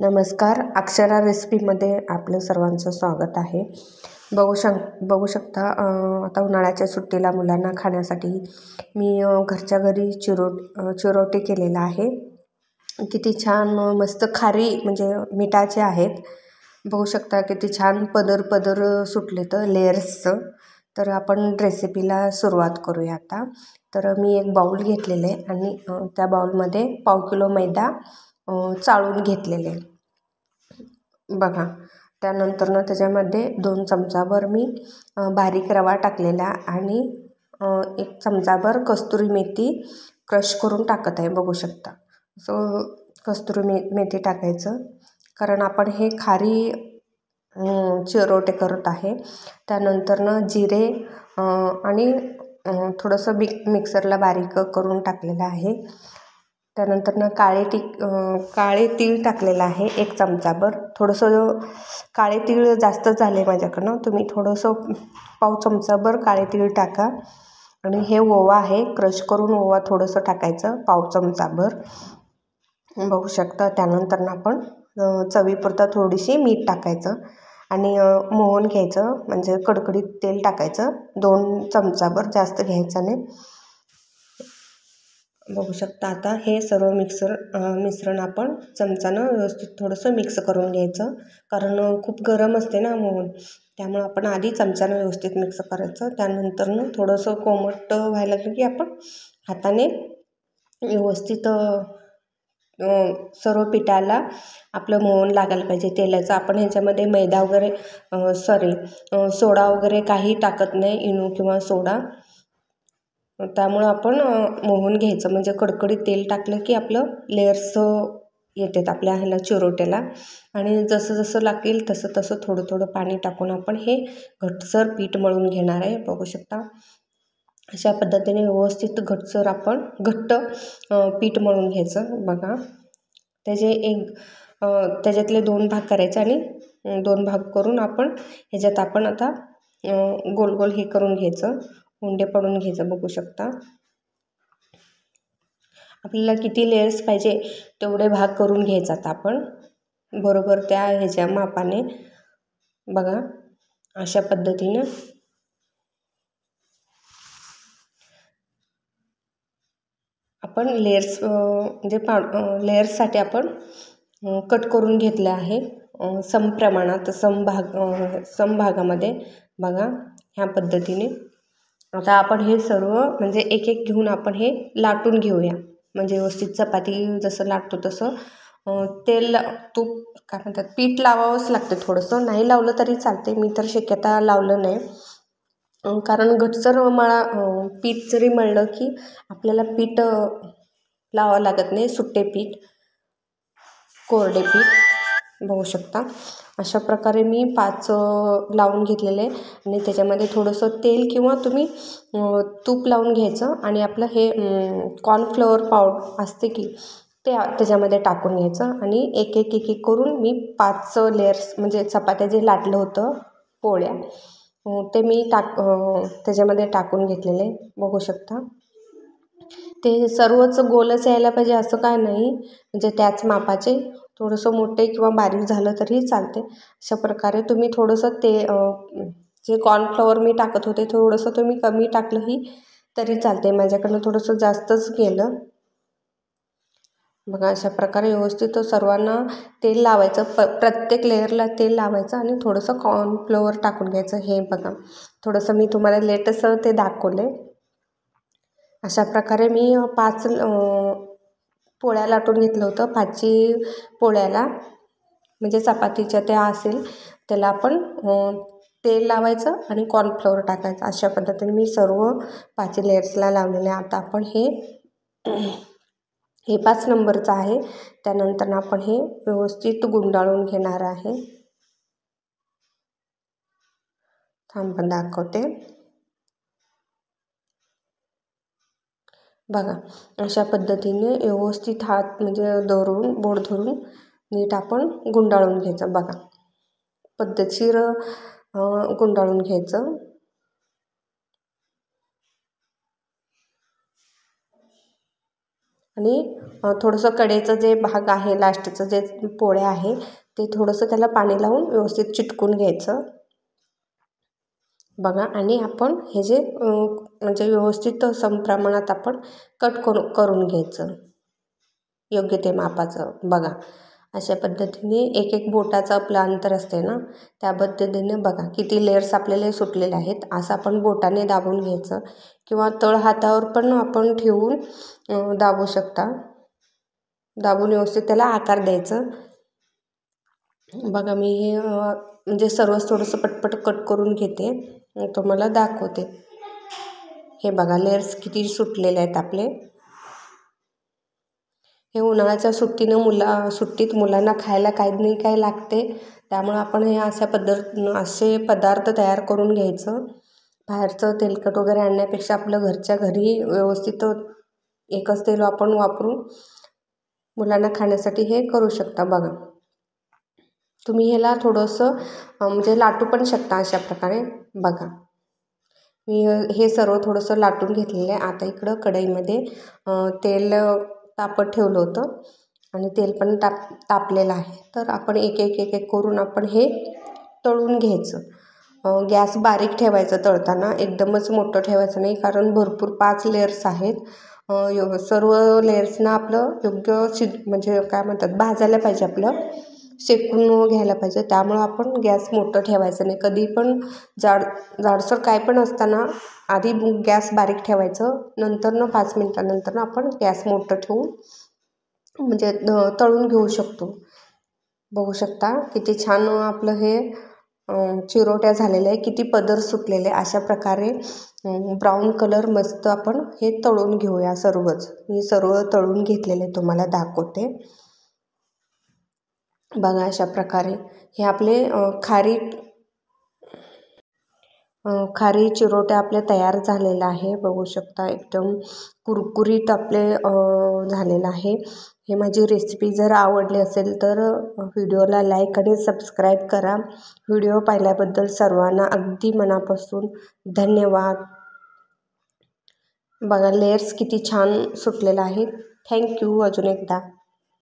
नमस्कार, अक्षरा रेसिपीमध्ये आपलं सर्वांचं स्वागत आहे। बघू शकता आता उन्हाळ्याच्या सुट्टीला मुलांना खाण्यासाठी मी घरच्या घरी चिरोटे केलेला आहे। किती छान मस्त खारी म्हणजे मिठाचे आहेत। बघू शकता किती छान पदर सुटलेत लेयर्सचं। तर आपण रेसिपीला सुरुवात करूया आता। तर मी एक बाउल घेतलेला आहे आणि त्या बाउलमध्ये 1/2 किलो मैदा चाळून घेतलेले बघा। त्यानंतर ना त्याच्यामध्ये 2 चमचाभर मी बारीक रवा टाकलेला आणि 1 चमचाभर कस्तुरी मेथी क्रश करून टाकत आहे। बघू शकता सो कस्तुरी मेथी टाकायचं कारण आपण हे खारी चिरोटे करत आहे। त्यानंतर ना जिरे आणि थोडंसं मिक्सरला बारीक करून टाकलेलं आहे। त्यानंतर ना काळे तीळ टाकलेलं आहे 1 चमचाभर। थोडंसं काळे तीळ जास्त झाले माझ्याकडनं, तुम्ही थोडंसं पाव चमचाभर काळे तीळ टाका। आणि हे ओवा आहे क्रश करून ओवा थोडंसं टाकायचं पाव चमचाभर बघू शकता। त्यानंतर ना आपण चवीपुरता थोडीशी मीठ टाकायचं आणि मोहन घ्यायचं म्हणजे कडकडीत तेल टाकायचं 2 चमचाभर, जास्त घ्यायचं नाही। बघू शकता आता हे सर्व मिश्रण आपण चमचानं व्यवस्थित थोडंसं मिक्स करून घ्यायचं कारण खूप गरम असते ना मोहन, त्यामुळे आपण आधी चमचानं व्यवस्थित मिक्स करायचं। त्यानंतर थोडंसं कोमट व्हायला लागलं की आपण हाताने व्यवस्थित सर्व पिठाला आपलं मोहन लागायला पाहिजे तेलाचं। आपण ह्याच्यामध्ये मैदा वगैरे सोडा वगैरे काही टाकत नाही, इनो किंवा सोडा, त्यामुळे आपण मोहन घ्यायचं म्हणजे कडकडीत तेल टाकलं की आपलं लेयर्स येतात आपल्या ह्याला चिरोट्याला। आणि जसं जसं लागेल तसं तसं थोडं थोडं पाणी टाकून आपण हे घटसर पीठ मळून घेणार आहे। बघू शकता अशा पद्धतीने व्यवस्थित घटसर आपण घट्ट पीठ मळून घ्यायचं बघा। त्याच्यातले 2 भाग करायचे आणि 2 भाग करून आपण ह्याच्यात आपण आता गोल गोल हे करून घ्यायचं, उंडे पडून घ्यायचं। बघू शकता आपल्याला किती लेयर्स पाहिजे तेवढे भाग करून घ्यायचा आता आपण बरोबर त्या ह्याच्या मापाने बघा अशा पद्धतीने। आपण लेयर्स म्हणजे लेयर्ससाठी आपण कट करून घेतले आहे समप्रमाणात समभागामध्ये बघा ह्या पद्धतीने। आता आपण हे सर्व म्हणजे एक एक घेऊन आपण हे लाटून घेऊया म्हणजे व्यवस्थित चपाती जसं लाटतो तसं तेल तूप काय म्हणतात पीठ लावावंच लागते। थोडंसं नाही लावलं तरी चालते, मी तर शक्यता लावलं नाही कारण घटसर पीठ जरी मळलं की आपल्याला पीठ लावावं लागत नाही, सुट्टे पीठ कोरडे पीठ। बघू शकता अशा प्रकारे मी 5 लावून घेतलेले आणि त्याच्यामध्ये थोडंसं तेल किंवा तुम्ही तूप लावून घ्यायचं आणि आपलं हे कॉर्नफ्लोअर पावडर असते की ते त्याच्यामध्ये टाकून घ्यायचं। आणि एक एक करून मी 5 लेयर्स म्हणजे चपात्या जे लाटलं होतं पोळ्या ते मी त्याच्यामध्ये टाकून घेतलेले। बघू शकता ते सर्वच गोलच यायला पाहिजे असं काय नाही, म्हणजे त्याच मापाचे थोडंसं मोठे किंवा बारीक झालं तरी चालते। अशा प्रकारे तुम्ही थोडंसं ते जे कॉर्नफ्लोअर मी टाकत होते थोडंसं तुम्ही कमी टाकलंही तरी चालते, माझ्याकडनं थोडंसं जास्तच गेलं बघा। अशा प्रकारे व्यवस्थित सर्वांना तेल लावायचं, प्रत्येक लेअरला तेल लावायचं आणि थोडंसं कॉर्नफ्लोअर टाकून घ्यायचं हे बघा। थोडंसं मी तुम्हाला लेटेस्ट ते दाखवले अशा प्रकारे मी 5 पोळ्या लाटून घेतलं होतं। 5 पोळ्याला म्हणजे चपातीच्या त्या असेल त्याला आपण तेल लावायचं आणि कॉर्नफ्लोअर टाकायचं अशा पद्धतीने मी सर्व 5 लेयर्सला लावलेले आहे। आता आपण हे 5 नंबरचं आहे, त्यानंतर आपण हे व्यवस्थित गुंडाळून घेणार आहे। थांबा दाखवते बघा अशा पद्धतीने व्यवस्थित हात म्हणजे धरून बोट धरून नीट आपण गुंडाळून घ्यायचं बघा, पद्धतशीर गुंडाळून घ्यायचं। आणि थोडंसं कडेचं जे भाग आहे, लास्टचं जे पोळे आहे ते थोडंसं त्याला पाणी लावून व्यवस्थित चिटकून घ्यायचं बघा। आणि आपण हे जे म्हणजे व्यवस्थित समप्रमाणात आपण कट करून घ्यायचं योग्य ते मापाचं बघा। अशा पद्धतीने एक एक बोटाचं आपलं अंतर असते ना, त्या पद्धतीने बघा किती लेयर्स आपल्याला सुटलेले आहेत, असं आपण बोटाने दाबून घ्यायचं किंवा तळ हातावर पण आपण ठेवून दाबू शकता, दाबून व्यवस्थित त्याला आकार द्यायचं बघा। मी हे म्हणजे सर्वच थोडंसं पटपट कट करून घेते, तुम्हाला दाखवते। हे बघा लेयर्स किती सुटलेले आहेत आपले। हे उन्हाळ्याच्या सुट्टीत मुलांना खायला काही नाही काही लागते, त्यामुळे आपण हे असे पदार्थ तयार करून घ्यायचं। बाहेरचं तेलकट वगैरे आणण्यापेक्षा आपलं घरच्या घरी व्यवस्थित एकच तेल आपण वापरून मुलांना खाण्यासाठी हे करू शकता बघा। तुम्ही ह्याला थोडंसं म्हणजे लाटू पण शकता अशा प्रकारे बघा। मी हे सर्व थोडंसं लाटून घेतलेलं आहे। आता इकडं कढईमध्ये तेल तापत ठेवलं होतं आणि तेल पण तापलेलं आहे, तर आपण एक एक एक एक करून आपण हे तळून घ्यायचं। गॅस बारीक ठेवायचं तळताना, एकदमच मोठं ठेवायचं नाही, कारण भरपूर 5 लेयर्स आहेत, सर्व लेयर्सना आपलं योग्य म्हणजे काय म्हणतात भाजायला पाहिजे, आपलं शेकून घ्यायला पाहिजे, त्यामुळे आपण गॅस मोठं ठेवायचं नाही कधी पण। जाडसर काय पण असताना आधी गॅस बारीक ठेवायचं, नंतरनं 5 मिनिटानंतरनं आपण गॅस मोठं ठेवून म्हणजे तळून घेऊ शकतो। बघू शकता किती छान आपलं हे चिरोट्या झालेलं आहे, किती पदर सुटलेले अशा प्रकारे ब्राऊन कलर मस्त आपण हे तळून घेऊया सर्वच। मी सर्व तळून घेतलेले तुम्हाला दाखवते बघा अशा प्रकारे। हे आपले खारी चिरोटे आपले तयार झालेलं आहे, बघू शकता एकदम कुरकुरीत आपले झालेलं आहे। हे माझी रेसिपी जर आवडली असेल तर व्हिडिओला लाईक आणि सबस्क्राईब करा। व्हिडिओ पाहिल्याबद्दल सर्वांना अगदी मनापासून धन्यवाद बघा। लेयर्स किती छान सुटलेले आहेत। थँक्यू अजून एकदा।